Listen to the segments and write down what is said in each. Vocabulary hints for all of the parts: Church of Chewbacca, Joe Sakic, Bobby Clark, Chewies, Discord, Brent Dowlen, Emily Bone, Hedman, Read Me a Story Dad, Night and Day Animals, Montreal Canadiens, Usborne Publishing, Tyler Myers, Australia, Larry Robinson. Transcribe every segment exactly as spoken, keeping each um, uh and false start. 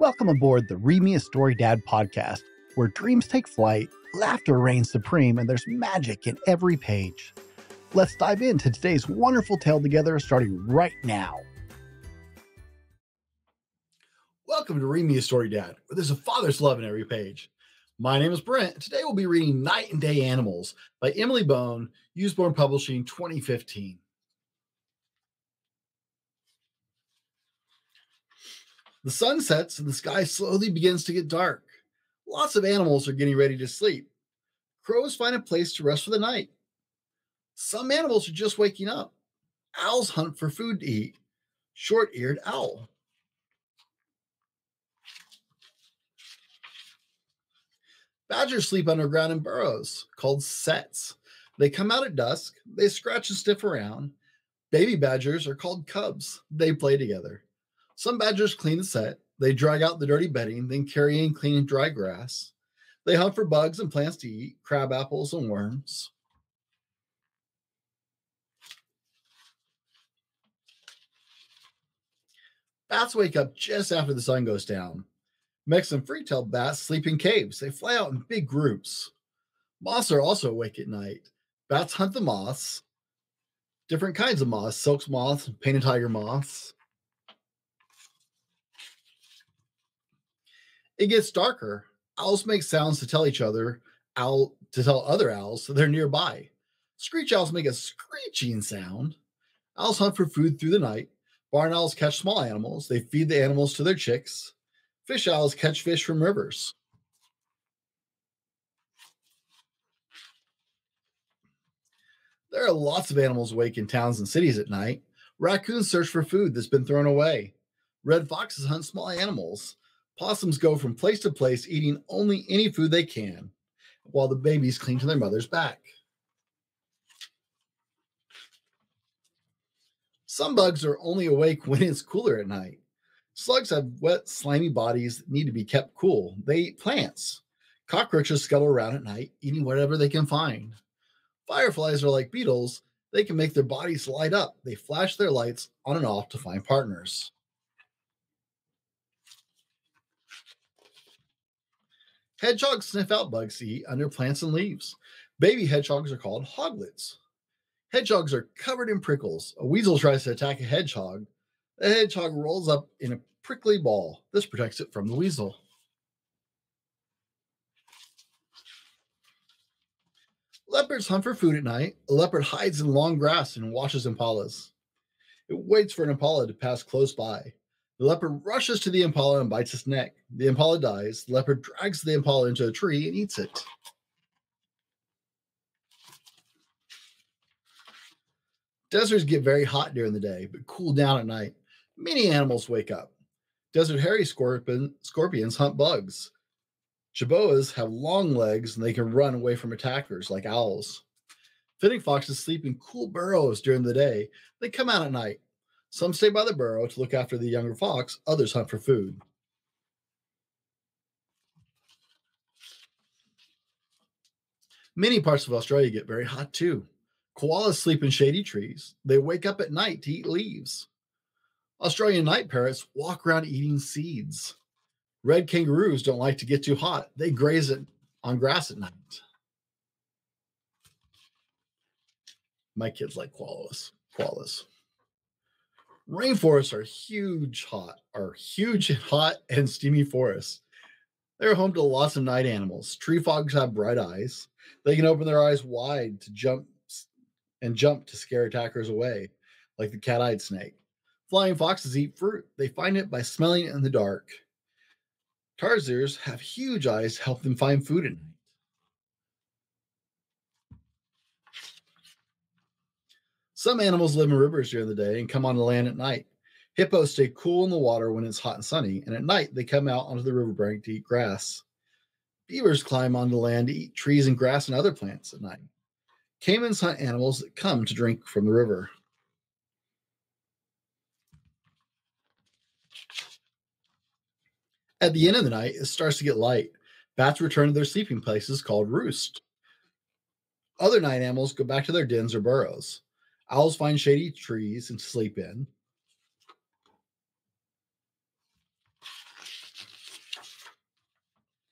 Welcome aboard the Read Me a Story Dad podcast, where dreams take flight, laughter reigns supreme, and there's magic in every page. Let's dive into today's wonderful tale together, starting right now. Welcome to Read Me a Story Dad, where there's a father's love in every page. My name is Brent, and today we'll be reading Night and Day Animals by Emily Bone, Usborne Publishing, twenty fifteen. The sun sets and the sky slowly begins to get dark. Lots of animals are getting ready to sleep. Crows find a place to rest for the night. Some animals are just waking up. Owls hunt for food to eat. Short-eared owl. Badgers sleep underground in burrows called sets. They come out at dusk. They scratch and sniff around. Baby badgers are called cubs. They play together. Some badgers clean the set. They drag out the dirty bedding, then carry in clean and dry grass. They hunt for bugs and plants to eat, crab apples and worms. Bats wake up just after the sun goes down. Mexican free-tailed bats sleep in caves. They fly out in big groups. Moths are also awake at night. Bats hunt the moths, different kinds of moths, silk moths, painted tiger moths. It gets darker. Owls make sounds to tell each other, owl to tell other owls they're nearby. Screech owls make a screeching sound. Owls hunt for food through the night. Barn owls catch small animals. They feed the animals to their chicks. Fish owls catch fish from rivers. There are lots of animals awake in towns and cities at night. Raccoons search for food that's been thrown away. Red foxes hunt small animals. Possums go from place to place, eating only any food they can, while the babies cling to their mother's back. Some bugs are only awake when it's cooler at night. Slugs have wet, slimy bodies that need to be kept cool. They eat plants. Cockroaches scuttle around at night, eating whatever they can find. Fireflies are like beetles. They can make their bodies light up. They flash their lights on and off to find partners. Hedgehogs sniff out bugs to eat under plants and leaves. Baby hedgehogs are called hoglets. Hedgehogs are covered in prickles. A weasel tries to attack a hedgehog. The hedgehog rolls up in a prickly ball. This protects it from the weasel. Leopards hunt for food at night. A leopard hides in long grass and watches impalas. It waits for an impala to pass close by. The leopard rushes to the impala and bites its neck. The impala dies. The leopard drags the impala into a tree and eats it. Deserts get very hot during the day, but cool down at night. Many animals wake up. Desert hairy scorpion, scorpions hunt bugs. Jaboas have long legs and they can run away from attackers like owls. Fitting foxes sleep in cool burrows during the day. They come out at night. Some stay by the burrow to look after the younger fox. Others hunt for food. Many parts of Australia get very hot too. Koalas sleep in shady trees. They wake up at night to eat leaves. Australian night parrots walk around eating seeds. Red kangaroos don't like to get too hot. They graze on grass at night. My kids like koalas. Koalas. Rainforests are huge hot, are huge hot and steamy forests. They're home to lots of night animals. Tree frogs have bright eyes. They can open their eyes wide to jump and jump to scare attackers away, like the cat-eyed snake. Flying foxes eat fruit. They find it by smelling it in the dark. Tarsiers have huge eyes to help them find food at night. Some animals live in rivers during the day and come on the land at night. Hippos stay cool in the water when it's hot and sunny, and at night they come out onto the riverbank to eat grass. Beavers climb onto land to eat trees and grass and other plants at night. Caimans hunt animals that come to drink from the river. At the end of the night, it starts to get light. Bats return to their sleeping places called roosts. Other night animals go back to their dens or burrows. Owls find shady trees and sleep in.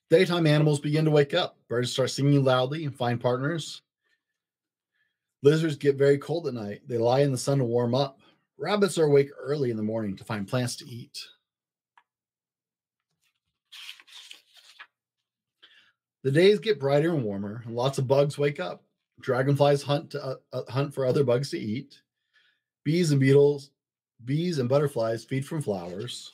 Daytime animals begin to wake up. Birds start singing loudly and find partners. Lizards get very cold at night. They lie in the sun to warm up. Rabbits are awake early in the morning to find plants to eat. The days get brighter and warmer, and lots of bugs wake up. Dragonflies hunt to, uh, uh, hunt for other bugs to eat. Bees and beetles, bees and butterflies feed from flowers.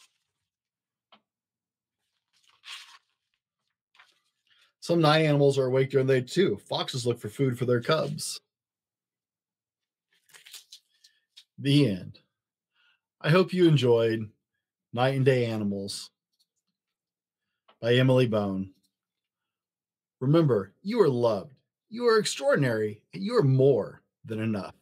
Some night animals are awake during the day too. Foxes look for food for their cubs. The end. I hope you enjoyed Night and Day Animals by Emily Bone. Remember, you are loved, you are extraordinary, and you are more than enough.